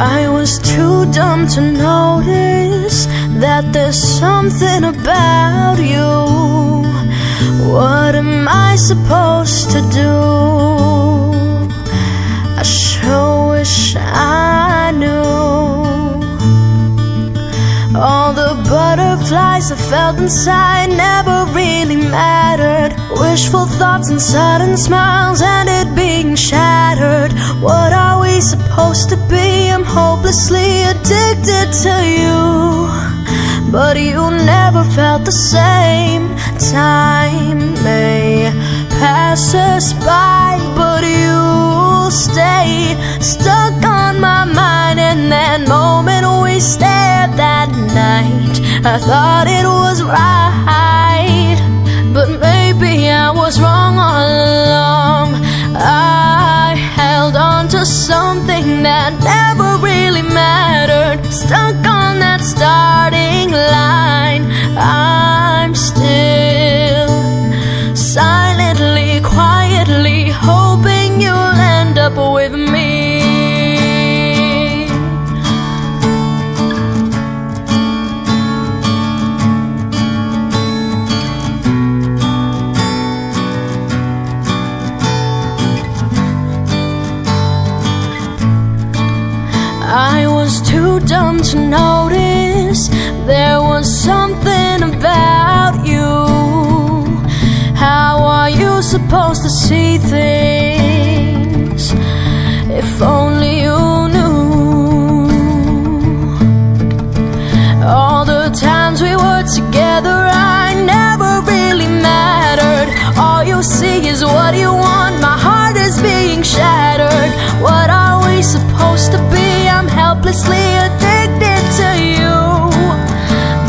I was too dumb to notice that there's something about you. What am I supposed to do? I sure wish I knew. All the butterflies I felt inside never really mattered. Wishful thoughts and sudden smiles ended being shattered. What are we supposed to be? I'm hopelessly addicted to you, but you never felt the same. Time may pass us by, but you'll stay stuck on my mind. And that moment we stared that night, I thought it was right, but maybe I was wrong all along. I held on to something that never really mattered, stuck on that starting line. I'm still silently, quietly hoping you'll end up with me. Dumb to notice there was something about you. How are you supposed to see things if only you knew? All the times we were together, I never really mattered. All you see is what you want. My heart is being shattered. What are we supposed to be? I'm helplessly addicted to you,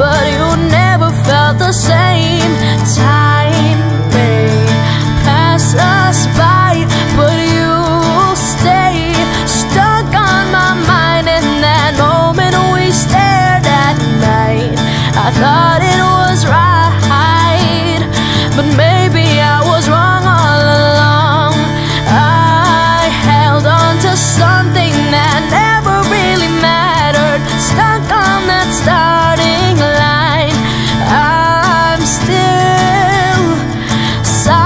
but you never felt the same. Time may pass us by, but you'll stay stuck on my mind. And that moment we stared at night, I thought it was right, but maybe I was wrong all along. I held on to something that never starting line. I'm still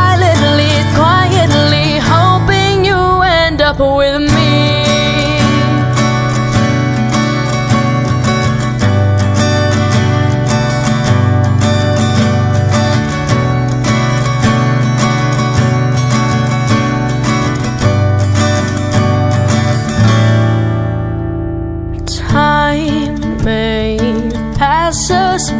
silently, quietly hoping you end up with me.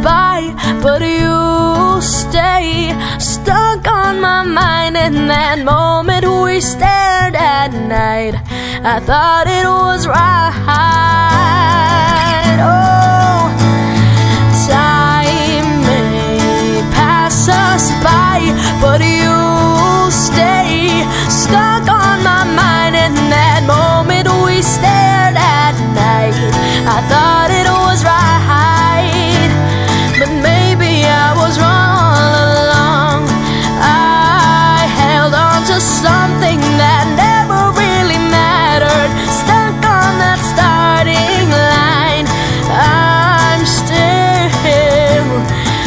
By, but you stay stuck on my mind. And that moment we stared at night, I thought it was right. Oh, time may pass us by, but you stay stuck on my mind. And that moment we stared at night, I thought it was right. Something that never really mattered, stuck on that starting line. I'm still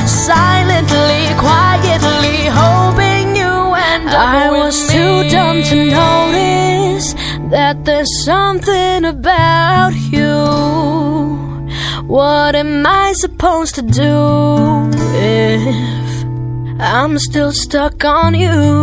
silently, quietly hoping you end up with me. I was too dumb to notice that there's something about you. What am I supposed to do if I'm still stuck on you?